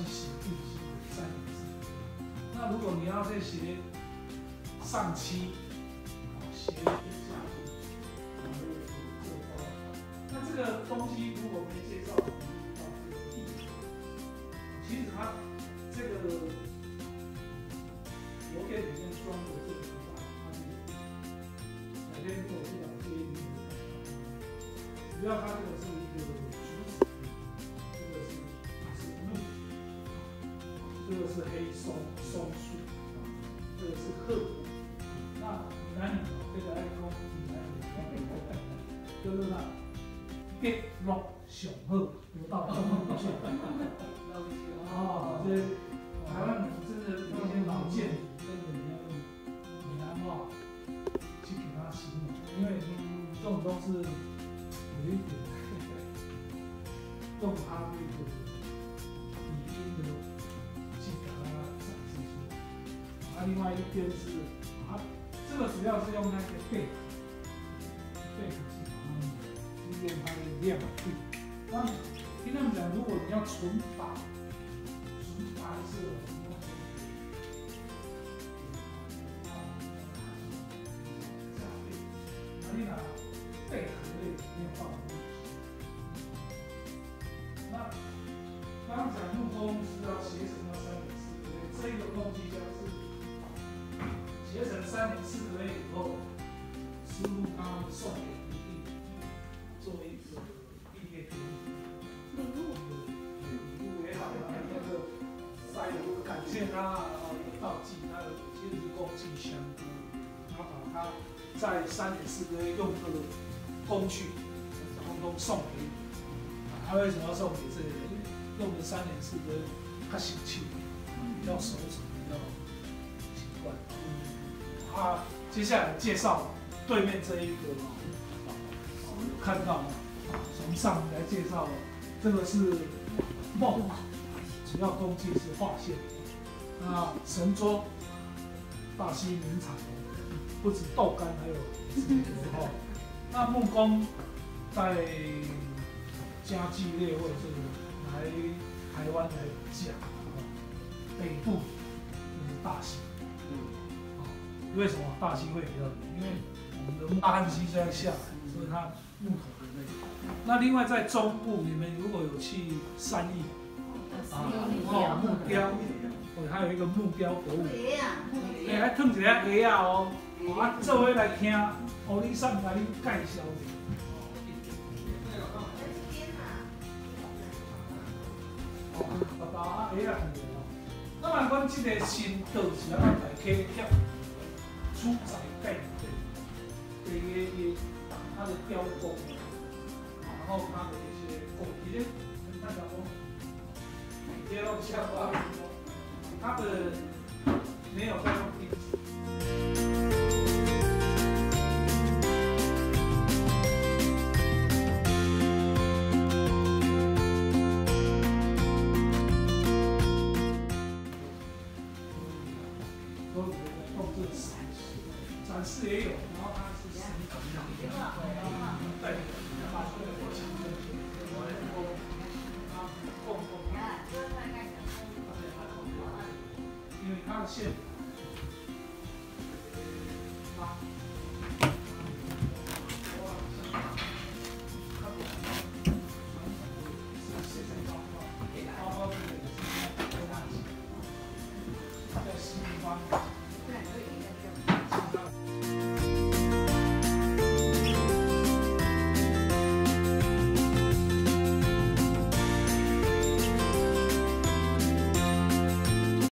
是洗地洗晒衣服。那如果你要再学上漆，学一下，然后做花。那这个东西如果没介绍，其实它这个邮件里面装的这个。 改天如果不想注意，你要它这个是一个橘子，这个是木，这个是黑松树，这个是鹤骨。那男女这个爱讲，就是那吉鹿上好，有到中午去。哦，这台湾真的那些老建筑，真的你要用闽南话。 因为这种都是有一点用它这个语音的去表达展示出来。啊，另外一边是啊，这个主要是用那个贝壳去提炼它的量。那听他们讲，如果你要纯白是。 贝壳类里面放东西，那刚刚讲木工是要结成到3.4个类，这一个东西就是结成3.4个类以后，师傅刚刚送给徒弟做一个毕业典礼，礼物也好，然后那个塞入感谢他，然后也道尽他的其实工具箱，然后把它。 在3.4个月用的工具，通通送给你。他为什么要送给这些人？因为用的3.4个月，他喜气，比较熟手，比较习惯。啊，接下来介绍对面这一个啊，有看到吗？从上来介绍，这个是木，主要工具是画线。那神桌，大溪名产。 不止豆干，还有哦。那木工在家具类或者是来台湾来讲，北部就是大溪，为什么大溪会比较冷？因为我们的大旱期这样下来，所以它木头的那个。那另外在中部，你们如果有去三义啊，哦木雕，哦还有一个木雕博物馆，哎还烫一下鞋啊哦。 啊，做伙来听，哦，你上来你介绍一下。哦，爸爸啊，哎呀，那么阮这个新道是咱大溪贴主宰盖的，这个它的雕工，然后它的一些工艺呢，跟大家说，每天都下班，它的没有在工地。 展示也有，然后它是什么样的？对，把这个过程因为它的线，在西方。